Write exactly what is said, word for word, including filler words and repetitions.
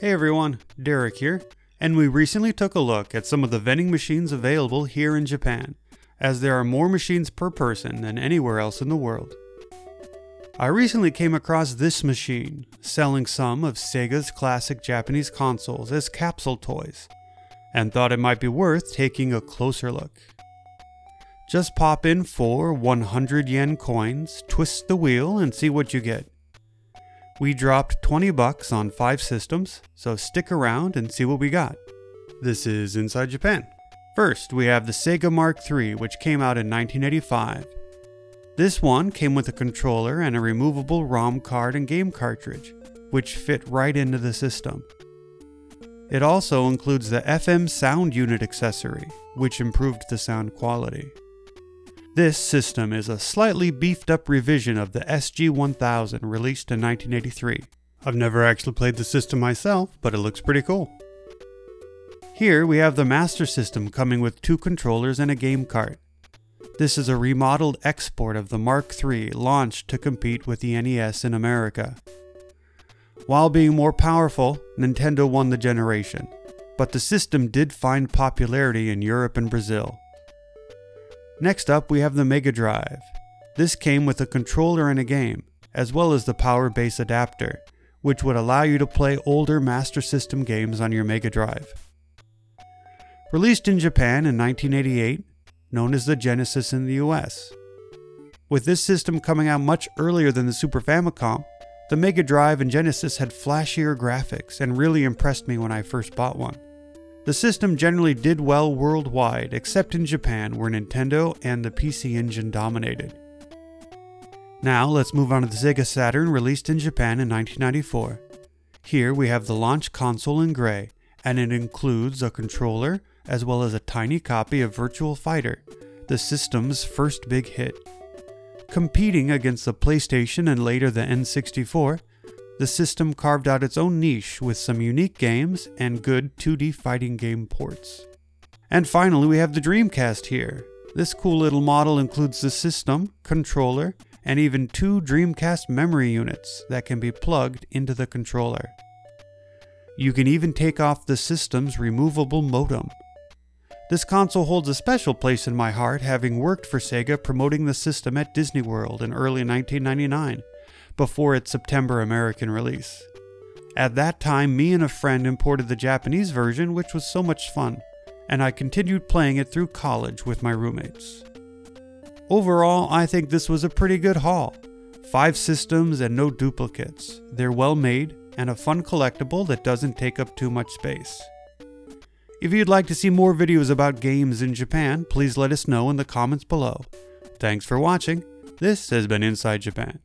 Hey everyone, Derek here, and we recently took a look at some of the vending machines available here in Japan, as there are more machines per person than anywhere else in the world. I recently came across this machine, selling some of Sega's classic Japanese consoles as capsule toys, and thought it might be worth taking a closer look. Just pop in four one hundred yen coins, twist the wheel, and see what you get. We dropped twenty bucks on five systems, so stick around and see what we got. This is Inside Japan. First, we have the Sega Mark three, which came out in nineteen eighty-five. This one came with a controller and a removable ROM card and game cartridge, which fit right into the system. It also includes the F M sound unit accessory, which improved the sound quality. This system is a slightly beefed up revision of the S G one thousand released in nineteen eighty-three. I've never actually played the system myself, but it looks pretty cool. Here we have the Master System, coming with two controllers and a game cart. This is a remodeled export of the Mark three, launched to compete with the N E S in America. While being more powerful, Nintendo won the generation, but the system did find popularity in Europe and Brazil. Next up, we have the Mega Drive. This came with a controller and a game, as well as the Power Base adapter, which would allow you to play older Master System games on your Mega Drive. Released in Japan in nineteen eighty-eight, known as the Genesis in the U S. With this system coming out much earlier than the Super Famicom, the Mega Drive and Genesis had flashier graphics and really impressed me when I first bought one. The system generally did well worldwide, except in Japan, where Nintendo and the P C Engine dominated. Now let's move on to the Sega Saturn, released in Japan in nineteen ninety-four. Here we have the launch console in gray, and it includes a controller as well as a tiny copy of Virtual Fighter, the system's first big hit. Competing against the PlayStation and later the N sixty-four, the system carved out its own niche with some unique games and good two D fighting game ports. And finally, we have the Dreamcast here. This cool little model includes the system, controller, and even two Dreamcast memory units that can be plugged into the controller. You can even take off the system's removable modem. This console holds a special place in my heart, having worked for Sega promoting the system at Disney World in early nineteen ninety-nine. Before its September American release. At that time, me and a friend imported the Japanese version, which was so much fun, and I continued playing it through college with my roommates. Overall, I think this was a pretty good haul. Five systems and no duplicates. They're well made and a fun collectible that doesn't take up too much space. If you'd like to see more videos about games in Japan, please let us know in the comments below. Thanks for watching. This has been Inside Japan.